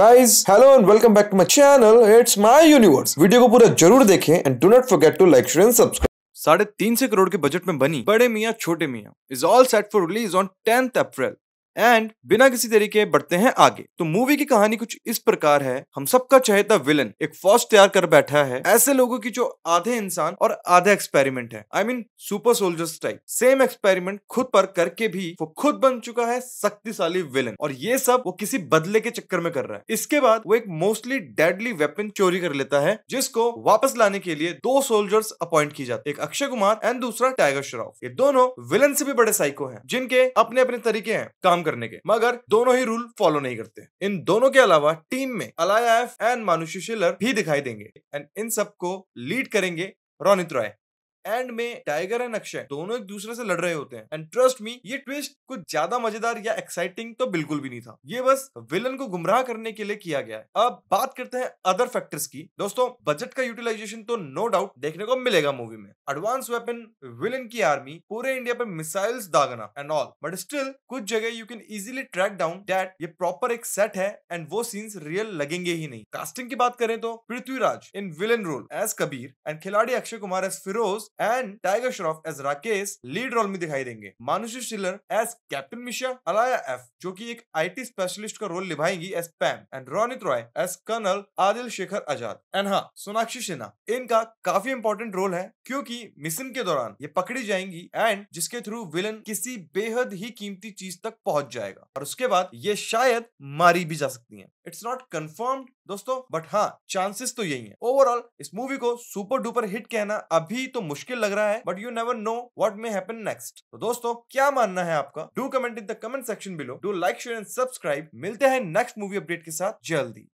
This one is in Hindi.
Guys, hello and welcome back to my channel. It's my universe. Video को पूरा जरूर देखें and do not forget to like, share and subscribe. 3.5 crore के बजट में बनी बड़े मियाँ छोटे मियाँ is all set for release on 10th April. And बिना किसी तरीके बढ़ते हैं आगे। तो मूवी की कहानी कुछ इस प्रकार है, हम सबका चाहता विलन एक फौज तैयार कर बैठा है ऐसे लोगों की जो आधे इंसान और आधे एक्सपेरिमेंट है। I mean super soldiers type. Same experiment खुद पर करके भी वो खुद बन चुका है शक्तिशाली विलन, और ये सब वो किसी बदले के चक्कर में कर रहा है। इसके बाद वो एक मोस्टली डेडली वेपन चोरी कर लेता है, जिसको वापस लाने के लिए 2 सोल्जर्स अपॉइंट की जाते, एक अक्षय कुमार एंड दूसरा टाइगर श्रॉफ। ये दोनों विलन से भी बड़े साइको है जिनके अपने अपने तरीके हैं काम करने के, मगर दोनों ही रूल फॉलो नहीं करते। इन दोनों के अलावा टीम में अलाया एफ एंड मानुषी चिलर भी दिखाई देंगे एंड इन सबको लीड करेंगे रोनित रॉय। एंड में टाइगर एंड अक्षय दोनों एक दूसरे से लड़ रहे होते हैं एंड ट्रस्ट मी, ये ट्विस्ट कुछ ज्यादा मजेदार या एक्साइटिंग तो बिल्कुल भी नहीं था। ये बस विलन को गुमराह करने के लिए किया गया है। अब बात करते हैं अदर फैक्टर्स की। दोस्तों, बजट का यूटिलाइजेशन तो नो डाउट देखने को मिलेगा मूवी में। एडवांस वेपन, विलन की आर्मी, पूरे इंडिया पर मिसाइल्स दागना एंड ऑल, बट स्टिल कुछ जगह you can easily track down that ये प्रॉपर एक सेट है एंड वो सीन्स रियल लगेंगे ही नहीं। कास्टिंग की बात करें तो Prithviraj in villain role as Kabir and खिलाड़ी Akshay Kumar as Firoz and Tiger Shroff as Rakesh lead role में दिखाई देंगे। मानुषी चिल्लर एज कैप्टन मिशा, अलाया एफ जो कि एक आईटी स्पेशलिस्ट का रोल निभाएंगी as Pam, and Ronit Roy as colonel Adil Shekhar Azad. And हाँ, सोनाक्षी सिन्हा, इनका काफी इंपॉर्टेंट रोल है क्योंकि मिशन के दौरान ये पकड़ी जाएंगी एंड जिसके थ्रू विलन किसी बेहद ही कीमती चीज तक पहुंच जाएगा और उसके बाद ये शायद मारी भी जा सकती है। इट्स नॉट कंफर्म्ड दोस्तों, बट हाँ चांसेस तो यही है। ओवरऑल इस मूवी को सुपर डुपर हिट कहना अभी तो मुश्किल लग रहा है, but you never know what may happen next. तो दोस्तों, क्या मानना है आपका? Do comment in the comment section below, do like share and subscribe. मिलते हैं नेक्स्ट मूवी अपडेट के साथ जल्दी।